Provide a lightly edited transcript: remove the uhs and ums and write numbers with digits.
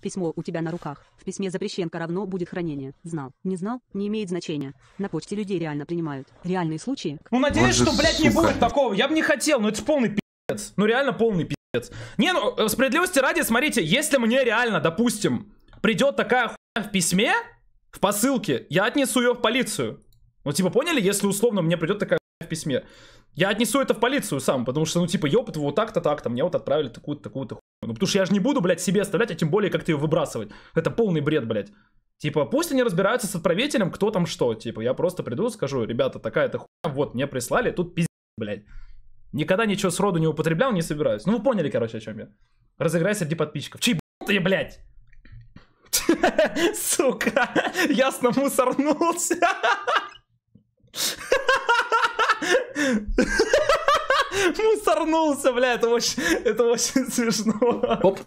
Письмо у тебя на руках. В письме запрещенка равно будет хранение. Знал, не знал, не имеет значения. На почте людей реально принимают. Реальные случаи. Ну надеюсь, что, блядь, не будет такого. Я бы не хотел, но это полный пиздец. Ну реально полный пиздец. Не, ну справедливости ради, смотрите, если мне реально, допустим, придет такая хуйня в письме, в посылке, я отнесу ее в полицию. Ну типа поняли, если условно мне придет такая хуйня в письме, я отнесу это в полицию сам, потому что, ну типа, ёпт, вот так-то, так-то, мне вот отправили такую-то, такую-то хуйню. Ну, потому что я же не буду, блядь, себе оставлять, а тем более как-то ее выбрасывать. Это полный бред, блядь. Типа, пусть они разбираются с отправителем, кто там что. Типа, я просто приду, скажу, ребята, такая-то хуйня, вот, мне прислали, тут пиздец, блядь. Никогда ничего сроду не употреблял, не собираюсь. Ну, вы поняли, короче, о чем я. Разыграй среди подписчиков. Чей ты, блядь? Сука, ясно мусорнулся. Мусорнулся, бля, это очень смешно. Оп.